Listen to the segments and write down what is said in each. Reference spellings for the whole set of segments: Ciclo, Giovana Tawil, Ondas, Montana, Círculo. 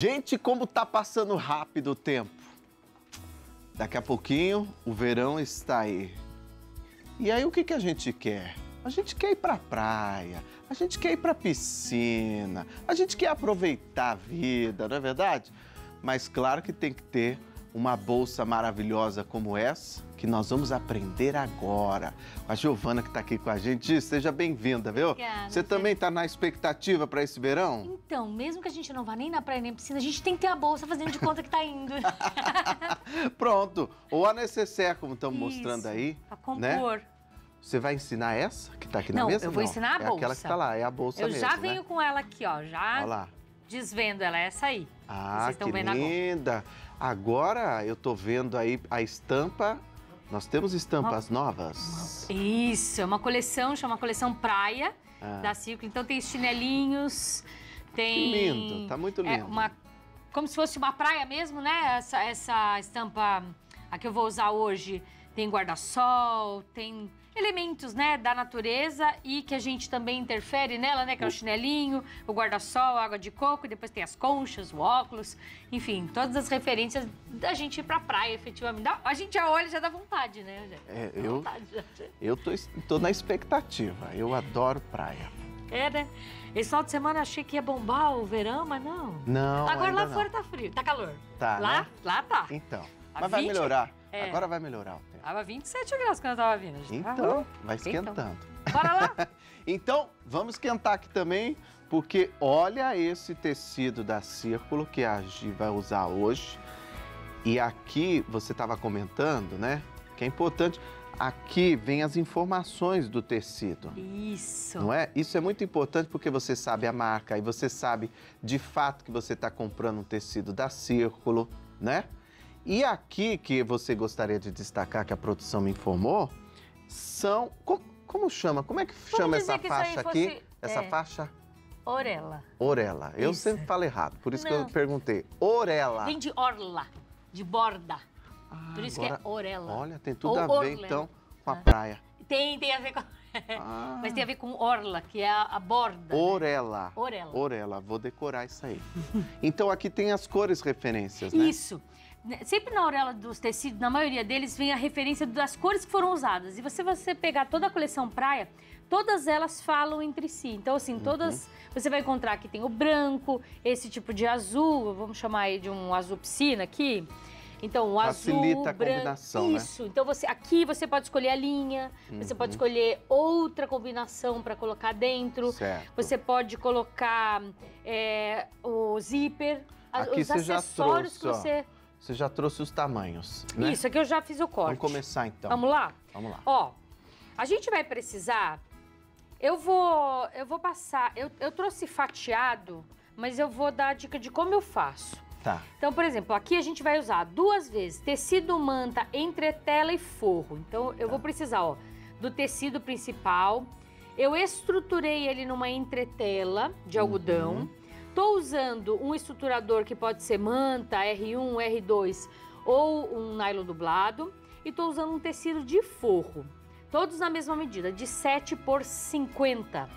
Gente, como tá passando rápido o tempo. Daqui a pouquinho o verão está aí. E aí o que a gente quer? A gente quer ir pra praia, a gente quer ir pra piscina, a gente quer aproveitar a vida, não é verdade? Mas claro que tem que ter uma bolsa maravilhosa como essa, que nós vamos aprender agora. A Giovana que tá aqui com a gente, seja bem-vinda, viu? Obrigada. Você também tá na expectativa para esse verão? Então, mesmo que a gente não vá nem na praia nem na piscina, a gente tem que ter a bolsa fazendo de conta que tá indo. Pronto, ou a necessaire, como estamos mostrando aí. Pra compor. Né? Você vai ensinar essa que tá aqui na mesa? Não, eu vou ensinar a bolsa. É aquela que tá lá, é a bolsa mesmo, né? Eu já venho com ela aqui, ó, já desvendo ela, é essa aí. Ah, que linda! Agora eu tô vendo aí a estampa, nós temos estampas novas. Isso, é uma coleção, chama Coleção Praia, da Ciclo. Então tem chinelinhos, tem... Que lindo, tá muito lindo. É uma, como se fosse uma praia mesmo, né? Essa estampa, a que eu vou usar hoje, tem guarda-sol, tem elementos, né, da natureza e que a gente também interfere nela, né, que é o chinelinho, o guarda-sol, a água de coco, e depois tem as conchas, o óculos, enfim, todas as referências da gente ir pra praia, efetivamente. A gente já olha e já dá vontade, né? É, eu tô na expectativa, eu adoro praia. É, né? Esse final de semana achei que ia bombar o verão, mas não. Não, agora lá fora tá frio, tá calor. Tá, lá, né? Lá tá. Então, mas vai melhorar. É. Agora vai melhorar o tempo. Tava 27 graus quando eu tava vindo. Então, vai esquentando. Então. Bora lá! Então, vamos esquentar aqui também, porque olha esse tecido da Círculo que a Gi vai usar hoje. E aqui, você tava comentando, né, que é importante. Aqui vem as informações do tecido. Isso. Não é? Isso é muito importante porque você sabe a marca e você sabe de fato que você tá comprando um tecido da Círculo, né? E aqui, que você gostaria de destacar, que a produção me informou, são... Como chama? Como é que chama essa faixa aqui? Essa faixa? Orela. Orela. Eu sempre falo errado, por isso que eu perguntei. Orela. Vem de orla, de borda. Por isso que é orela. Olha, tem tudo a ver, então, com a praia. Tem a ver com... Mas tem a ver com orla, que é a borda. Orela. Orela. Orela. Vou decorar isso aí. Então, aqui tem as cores referências, né? Isso. Sempre na orelha dos tecidos, na maioria deles, vem a referência das cores que foram usadas. E você pegar toda a coleção praia, todas elas falam entre si. Então, assim, todas... Você vai encontrar que tem o branco, esse tipo de azul, vamos chamar aí de um azul piscina aqui. Então, o azul, facilita a combinação, né? Isso. Então, aqui você pode escolher a linha, você pode escolher outra combinação para colocar dentro. Certo. Você pode colocar o zíper, aqui os acessórios que você... Você já trouxe os tamanhos, né? Isso, aqui eu já fiz o corte. Vamos começar, então. Vamos lá? Vamos lá. Ó, a gente vai precisar... Eu vou passar... Eu trouxe fatiado, mas eu vou dar a dica de como eu faço. Tá. Então, por exemplo, aqui a gente vai usar duas vezes tecido manta, entretela e forro. Então, eu vou precisar, ó, do tecido principal. Eu estruturei ele numa entretela de algodão. Estou usando um estruturador que pode ser manta, R1, R2 ou um nylon dublado. E estou usando um tecido de forro. Todos na mesma medida, de 7 por 50.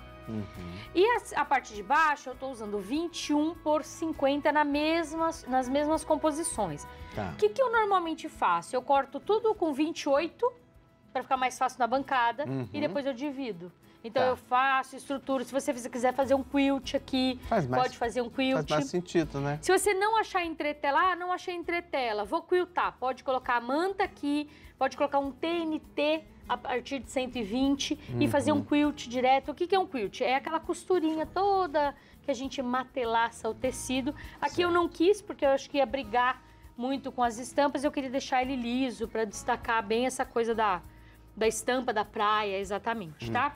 E a parte de baixo eu estou usando 21 por 50 nas mesmas composições. Tá. O que eu normalmente faço? Eu corto tudo com 28 para ficar mais fácil na bancada e depois eu divido. Então eu faço, estruturo. Se você quiser fazer um quilt aqui, pode fazer um quilt. Faz mais sentido, né? Se você não achar entretela, não achei entretela, vou quiltar. Pode colocar a manta aqui, pode colocar um TNT a partir de 120 e fazer um quilt direto. O que é um quilt? É aquela costurinha toda que a gente matelaça o tecido. Aqui eu não quis, porque eu acho que ia brigar muito com as estampas. Eu queria deixar ele liso para destacar bem essa coisa da estampa da praia, exatamente, tá?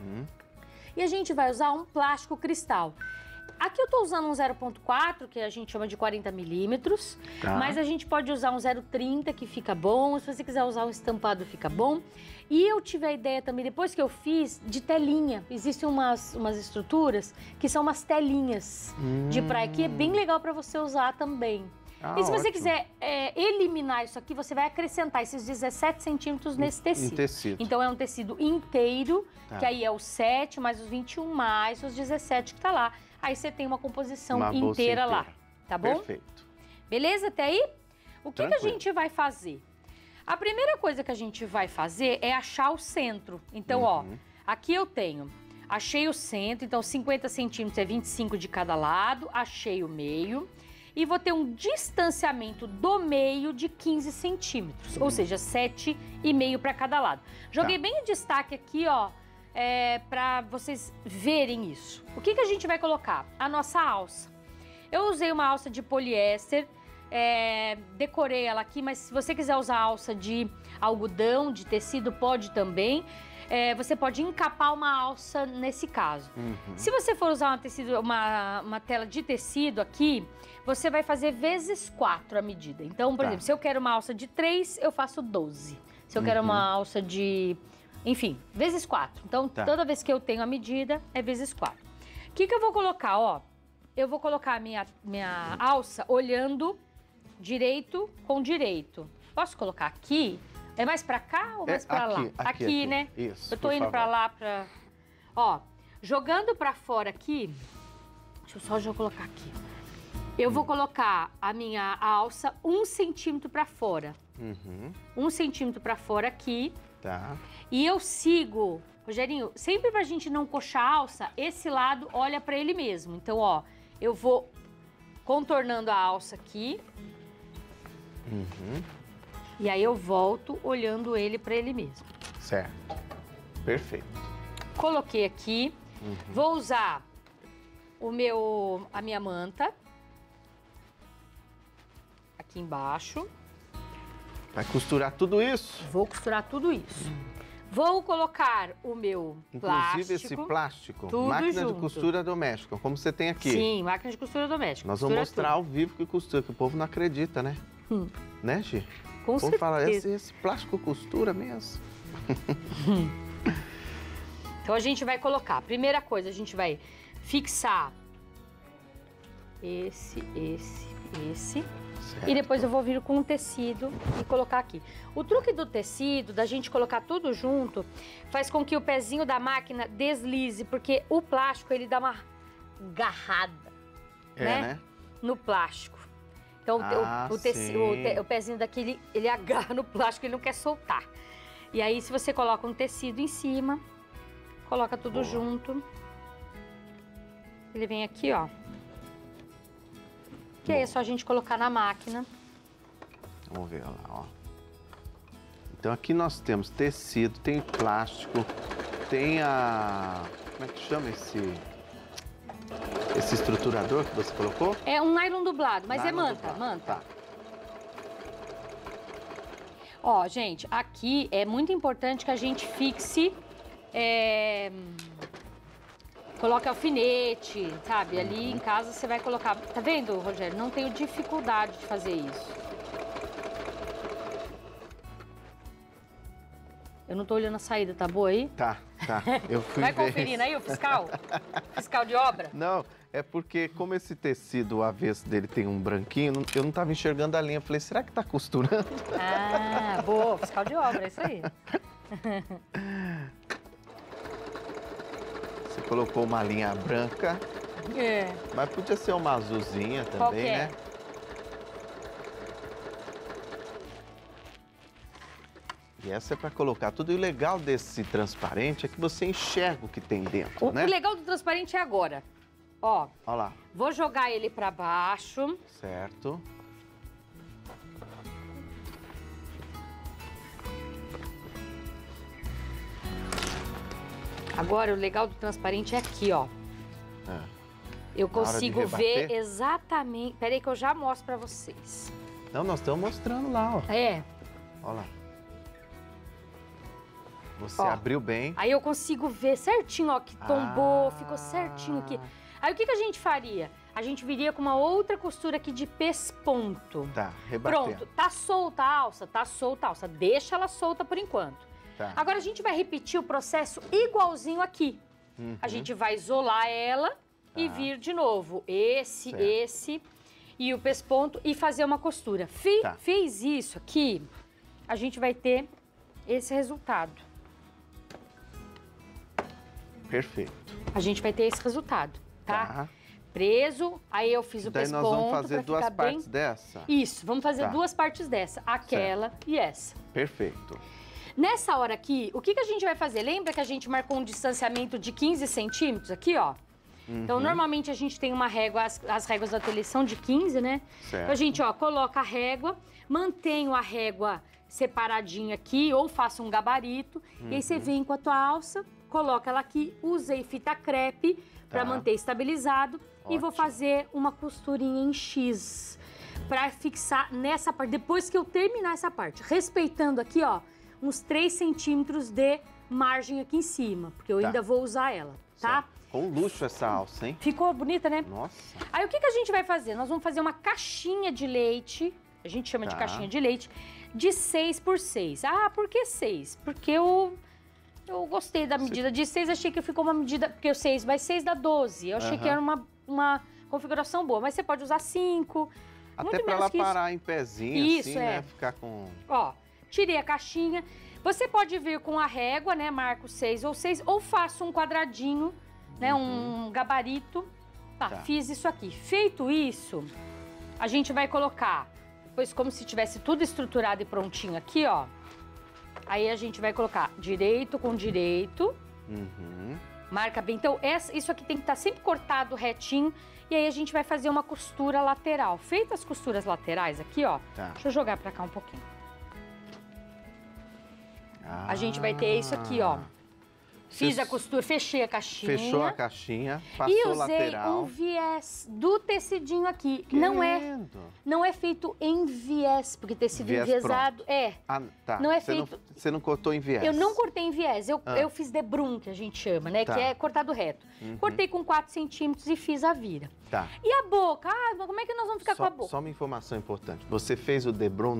E a gente vai usar um plástico cristal. Aqui eu tô usando um 0,4, que a gente chama de 40 milímetros, mas a gente pode usar um 0,30, que fica bom. Se você quiser usar um estampado, fica bom. E eu tive a ideia também, depois que eu fiz, de telinha. Existem umas estruturas que são umas telinhas de praia, que é bem legal para você usar também. Ah, e se você quiser eliminar isso aqui, você vai acrescentar esses 17 centímetros nesse tecido. Então é um tecido inteiro, que aí é o 7 mais os 21 mais os 17 que tá lá. Aí você tem uma composição inteira lá. tá bom? Perfeito. Beleza até aí? O que a gente vai fazer? A primeira coisa que a gente vai fazer é achar o centro. Então, ó, aqui eu tenho, achei o centro, então 50 centímetros é 25 de cada lado, achei o meio e vou ter um distanciamento do meio de 15 centímetros, ou seja, 7,5 para cada lado. Joguei bem o destaque aqui, ó, para vocês verem isso. O que a gente vai colocar? A nossa alça. Eu usei uma alça de poliéster, decorei ela aqui, mas se você quiser usar alça de algodão, de tecido, pode também. Você pode encapar uma alça nesse caso. Se você for usar uma tela de tecido aqui, você vai fazer vezes 4 a medida. Então, por exemplo, se eu quero uma alça de 3, eu faço 12. Se eu quero uma alça de... enfim, vezes 4. Então, toda vez que eu tenho a medida, é vezes 4. O que eu vou colocar, ó? Eu vou colocar a minha alça olhando direito com direito. Posso colocar aqui? É mais pra cá ou mais pra lá? Aqui, né? Isso. Eu tô indo pra lá, pra... Ó, jogando pra fora aqui... Deixa eu só colocar aqui. Eu vou colocar a minha alça 1 centímetro pra fora. 1 centímetro pra fora aqui. Tá. E eu sigo... Rogerinho, sempre pra gente não coxar a alça, esse lado olha pra ele mesmo. Então, ó, eu vou contornando a alça aqui. E aí eu volto olhando ele para ele mesmo. Certo. Perfeito. Coloquei aqui. Vou usar a minha manta. Aqui embaixo. Vai costurar tudo isso? Vou costurar tudo isso. Vou colocar o meu plástico. Inclusive esse plástico, máquina junto de costura doméstica, como você tem aqui. Sim, máquina de costura doméstica. Nós vamos mostrar tudo ao vivo que costura, que o povo não acredita, né? Né, Gi? Com certeza. Falar, esse plástico costura mesmo. Então a gente vai colocar, primeira coisa, a gente vai fixar esse. Certo. E depois eu vou vir com o tecido e colocar aqui. O truque do tecido, da gente colocar tudo junto, faz com que o pezinho da máquina deslize, porque o plástico, ele dá uma garrada, né? No plástico. Então, o pezinho daqui, ele agarra no plástico, ele não quer soltar. E aí, se você coloca um tecido em cima, coloca tudo junto. Ele vem aqui, ó. Que aí é só a gente colocar na máquina. Vamos ver lá, ó. Então, aqui nós temos tecido, tem plástico, tem a... Como é que chama esse... Esse estruturador que você colocou? É um nylon dublado, mas nylon manta. Tá. Ó, gente, aqui é muito importante que a gente fixe... Coloque alfinete, sabe? Ali em casa você vai colocar... Tá vendo, Rogério? Não tenho dificuldade de fazer isso. Eu não tô olhando a saída, tá boa aí? Tá. Eu fui ver. Vai conferindo aí o fiscal? Fiscal de obra? Não, é porque como esse tecido, o avesso dele tem um branquinho, eu não tava enxergando a linha. Falei, será que tá costurando? Ah, boa, fiscal de obra, é isso aí. Você colocou uma linha branca. Mas podia ser uma azulzinha também, né? E essa é para colocar tudo. E o legal desse transparente é que você enxerga o que tem dentro, né? O legal do transparente é agora. Ó. Olha lá. Vou jogar ele para baixo. Certo. Agora, o legal do transparente é aqui, ó. Eu consigo ver exatamente... Peraí que eu já mostro para vocês. Não, nós estamos mostrando lá, ó. Olha lá. Você abriu bem. Aí eu consigo ver certinho, ó, que tombou, ficou certinho aqui. Aí o que a gente faria? A gente viria com uma outra costura aqui de pesponto. Tá, rebatendo. Pronto, tá solta a alça, Deixa ela solta por enquanto. Tá. Agora a gente vai repetir o processo igualzinho aqui. A gente vai isolar ela e vir de novo. Esse e o pesponto e fazer uma costura. Fez isso aqui, a gente vai ter esse resultado. Perfeito. A gente vai ter esse resultado, tá? preso, aí eu fiz o daí pesponto. Daí nós vamos fazer duas partes bem... dessa? Isso, vamos fazer duas partes dessa, aquela certo. E essa. Perfeito. Nessa hora aqui, o que a gente vai fazer? Lembra que a gente marcou um distanciamento de 15 centímetros aqui, ó? Uhum. Então, normalmente a gente tem uma régua, as réguas da tele são de 15, né? Certo. Então, a gente, ó, coloca a régua, mantenho a régua separadinha aqui, ou faço um gabarito. Uhum. E aí você vem com a tua alça, coloca ela aqui, usei fita crepe para manter estabilizado. Ótimo. E vou fazer uma costurinha em X para fixar nessa parte, depois que eu terminar essa parte. Respeitando aqui, ó, uns 3 centímetros de margem aqui em cima, porque eu ainda vou usar ela, tá? Certo. Ficou um luxo essa alça, hein? Ficou bonita, né? Nossa! Aí o que a gente vai fazer? Nós vamos fazer uma caixinha de leite, a gente chama de caixinha de leite, de 6 por 6. Ah, por que 6? Porque eu gostei da medida de 6, achei que ficou uma medida... Porque o 6 mais 6 dá 12, eu achei que era uma configuração boa, mas você pode usar 5. Até pra ela parar em pezinho, assim, né? Ficar com... Ó, tirei a caixinha. Você pode vir com a régua, né? Marco 6 ou 6, ou faço um quadradinho... Né, um gabarito. Tá, fiz isso aqui. Feito isso, a gente vai colocar, pois como se tivesse tudo estruturado e prontinho aqui, ó. Aí a gente vai colocar direito com direito. Uhum. Marca bem. Então, isso aqui tem que estar sempre cortado retinho. E aí a gente vai fazer uma costura lateral. Feitas as costuras laterais aqui, ó. Tá. Deixa eu jogar pra cá um pouquinho. Ah. A gente vai ter isso aqui, ó. Fiz a costura, fechei a caixinha. Fechou a caixinha, passou o lateral. E usei um viés do tecidinho aqui. Não é feito em viés, porque tecido enviesado é. Ah, tá. Não é feito... Você não cortou em viés. Eu não cortei em viés, eu fiz debrum, que a gente chama, né? Que é cortado reto. Uhum. Cortei com 4 centímetros e fiz a vira. Tá. E a boca? Ah, como é que nós vamos ficar com a boca? Só uma informação importante. Você fez o debrum,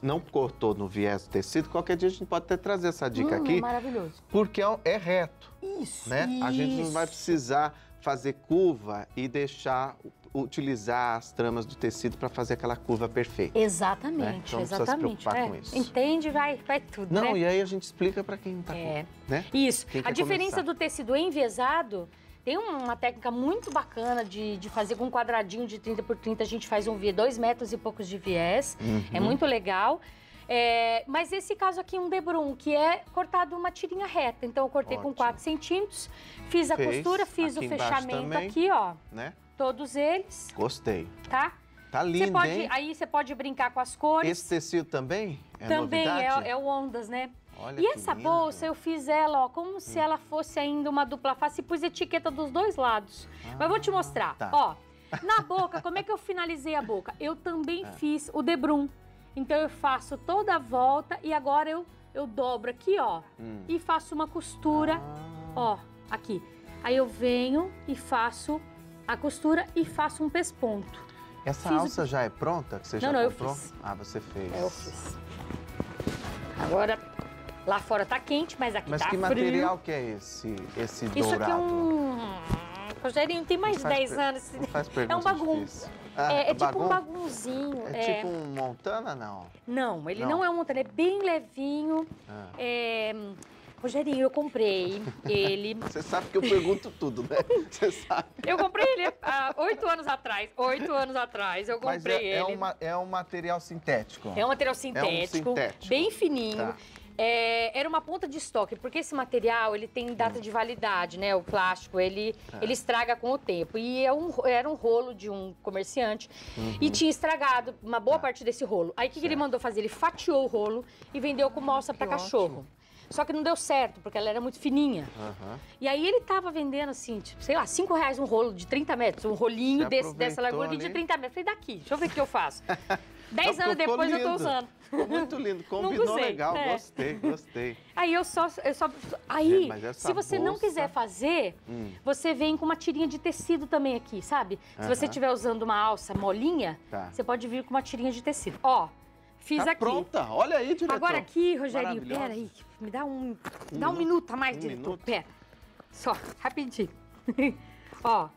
não cortou no viés do tecido. Qualquer dia a gente pode até trazer essa dica aqui. Maravilhoso. Porque é reto. Isso. Né? Isso. A gente não vai precisar fazer curva e deixar utilizar as tramas do tecido para fazer aquela curva perfeita. Exatamente, né? Então, exatamente. Não precisa se preocupar com isso. Entende, vai tudo. Não, né? E aí a gente explica para quem tá com, né? Isso. A diferença do tecido enviesado. Tem uma técnica muito bacana de fazer com um quadradinho de 30 por 30, a gente faz 2 metros e poucos de viés, é muito legal. É, mas esse caso aqui é um debrum, que é cortado uma tirinha reta. Então eu cortei com 4 centímetros, fiz a costura, fiz aqui o fechamento também, aqui, ó. Né? Todos eles. Gostei. Tá? Tá lindo, hein? Aí você pode brincar com as cores. Esse tecido também é novidade? É o Ondas, né? Olha, e essa bolsa, eu fiz ela, ó, como se ela fosse ainda uma dupla face e pus etiqueta dos dois lados. Mas vou te mostrar, ó. Na boca, como é que eu finalizei a boca? Eu também fiz o debrum. Então eu faço toda a volta e agora eu dobro aqui, ó. E faço uma costura, ó, aqui. Aí eu venho e faço a costura e faço um pesponto. Essa alça já é pronta? Que você já comprou? Eu fiz. Ah, você fez. Eu fiz. Agora, lá fora tá quente, mas aqui tá frio. Mas que material que é esse dourado? Isso aqui é Rogerinho, tem mais de 10 anos. É um bagum. É tipo um bagunzinho. É tipo um Montana, não? Não, ele não é um Montana, ele é bem levinho. Rogerinho, eu comprei ele... Você sabe que eu pergunto tudo, né? Você sabe. Eu comprei ele há 8 anos atrás, eu comprei ele. É um material sintético. É um material sintético, bem fininho. Tá. Era uma ponta de estoque, porque esse material, ele tem data de validade, né? O plástico, ele estraga com o tempo. E era um rolo de um comerciante e tinha estragado uma boa parte desse rolo. Aí, o que ele mandou fazer? Ele fatiou o rolo e vendeu como alça para cachorro. Ótimo. Só que não deu certo, porque ela era muito fininha. E aí ele tava vendendo assim, tipo, sei lá, R$5 um rolo de 30 metros. Um rolinho dessa largura ali de 30 metros. Falei, daqui, deixa eu ver o que eu faço. 10 anos depois eu tô usando. Ficou muito lindo, combinou legal, né? Gostei. Aí se você não quiser fazer, você vem com uma tirinha de tecido também aqui, sabe? Se você estiver usando uma alça molinha, você pode vir com uma tirinha de tecido. Ó, fiz aqui. Pronta, olha aí, diretor. Agora aqui, Rogerinho, pera aí, me dá um minuto a mais, diretor, pera. Só, rapidinho. Ó.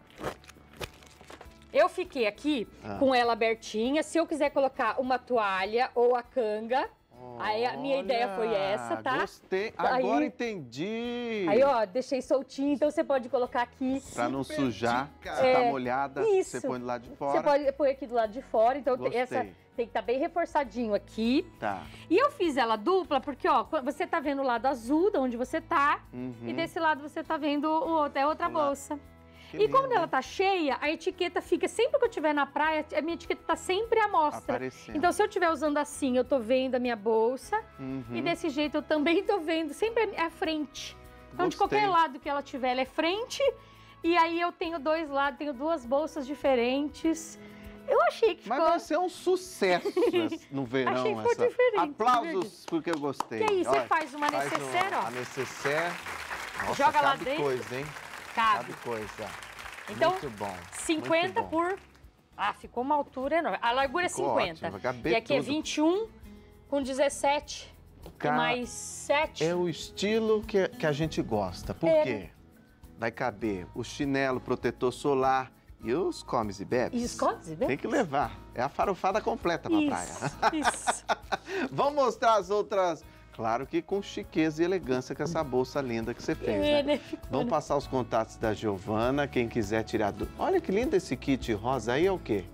Eu fiquei aqui com ela abertinha. Se eu quiser colocar uma toalha ou a canga, Aí a minha ideia foi essa, tá? Gostei, agora aí, entendi. Aí, ó, deixei soltinho, então você pode colocar aqui. Pra não sujar, se tá molhada, isso. Você põe do lado de fora. Você pode pôr aqui do lado de fora, então gostei. Essa... Tem que estar bem reforçadinho aqui. Tá. E eu fiz ela dupla porque, ó, você tá vendo o lado azul de onde você tá. Uhum. E desse lado você tá vendo o outro, é outra bolsa. Que e lindo. Quando ela tá cheia, a etiqueta fica... Sempre que eu estiver na praia, a minha etiqueta tá sempre à mostra. Aparecendo. Então, se eu estiver usando assim, eu tô vendo a minha bolsa. Uhum. E desse jeito eu também tô vendo sempre a frente. Então, gostei. De qualquer lado que ela tiver, ela é frente. E aí eu tenho dois lados, tenho duas bolsas diferentes. Eu achei que ficou... Mas vai ser um sucesso no verão. Achei que ficou diferente. Aplausos porque eu gostei. Que aí, olha, você faz uma necessaire, ó. A necessaire. Nossa, joga lá dentro. Coisa, hein? Cabe coisa. Então, muito bom. 50 muito bom. Por... Ah, ficou uma altura enorme. A largura ficou é 50. Ótimo, e aqui tudo. É 21 com 17 e mais 7. É o estilo que a gente gosta. Por quê? Vai caber o chinelo, protetor solar... E os comes e bebes? E os comes e bebes? Tem que levar. É a farofada completa pra praia. Isso. Vamos mostrar as outras. Claro que com chiqueza e elegância com essa bolsa linda que você fez, né? Vamos passar os contatos da Giovana, quem quiser tirar do... Olha que lindo esse kit rosa aí, é o quê?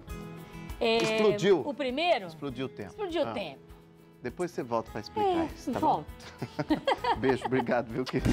Explodiu. O primeiro? Explodiu o tempo. Explodiu o tempo. Depois você volta pra explicar isso, tá bom? Beijo, obrigado, viu, querido?